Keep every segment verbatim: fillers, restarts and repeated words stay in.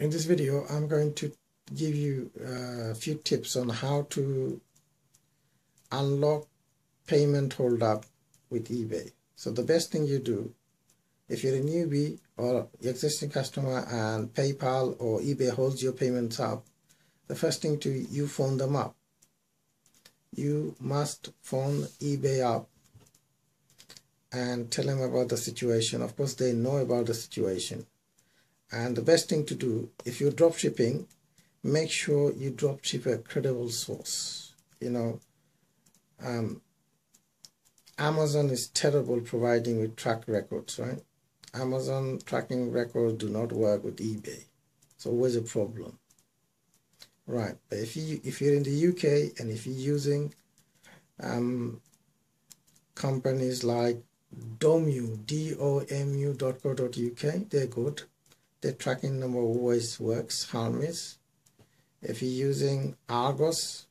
In this video, I'm going to give you a few tips on how to unlock payment holdup with eBay. So the best thing you do, if you're a newbie or existing customer and PayPal or eBay holds your payments up, the first thing to you phone them up. You must phone eBay up and tell them about the situation. Of course, they know about the situation. And the best thing to do, if you're drop shipping, make sure you drop ship a credible source. You know, um, Amazon is terrible providing with track records, right? Amazon tracking records do not work with eBay. It's always a problem, right? But if you if you're in the U K and if you're using um, companies like Domu, D O M U dot co dot U K, they're good. Their tracking number always works. Hermes. If you're using Argos,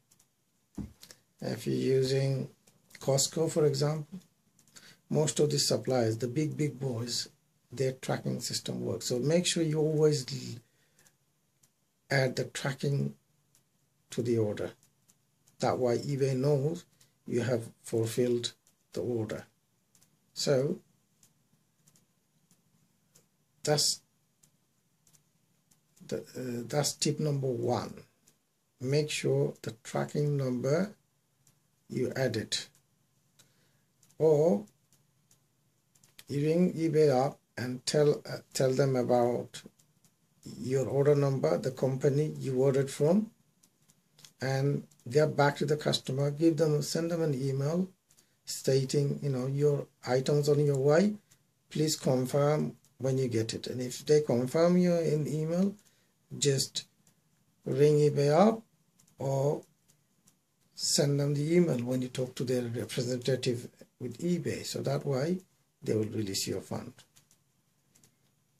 if you're using Costco, for example, most of the suppliers, the big, big boys, their tracking system works. So make sure you always add the tracking to the order. That way eBay knows you have fulfilled the order. So that's The, uh, that's tip number one. Make sure the tracking number you add it, or you ring eBay up and tell uh, tell them about your order number, the company you ordered from, and get back to the customer. Give them send them an email stating, you know, your items on your way. Please confirm when you get it. And if they confirm you in email, just ring eBay up or send them the email when you talk to their representative with eBay. So that way they will release your fund.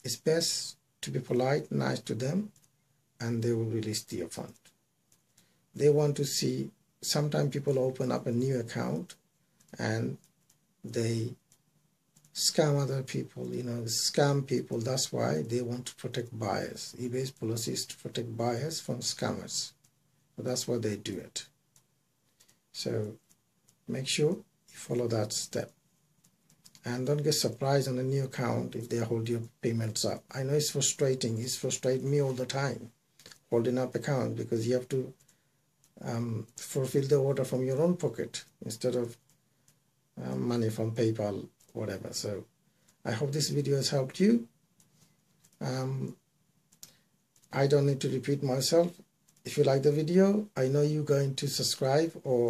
It's best to be polite, nice to them, and they will release your fund. They want to see, sometimes people open up a new account and they scam other people, you know, scam people. That's why they want to protect buyers. eBay's policy is to protect buyers from scammers. So that's why they do it. So make sure you follow that step. And don't get surprised on a new account if they hold your payments up. I know it's frustrating. It's frustrating me all the time, holding up account, because you have to um, fulfill the order from your own pocket instead of uh, money from PayPal, whatever. So I hope this video has helped you. um, I don't need to repeat myself. If you like the video, I know you're going to subscribe or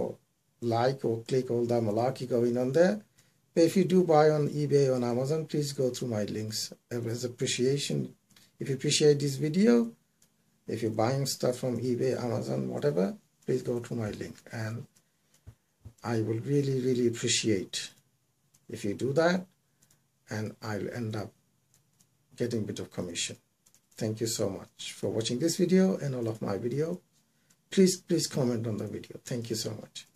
like or click all the malarkey going on there. But if you do buy on eBay or on Amazon, please go through my links as appreciation. If you appreciate this video, if you're buying stuff from eBay, Amazon, whatever, please go to my link, and I will really really appreciate if you do that, and I'll end up getting a bit of commission. Thank you so much for watching this video and all of my video. Please, please comment on the video. Thank you so much.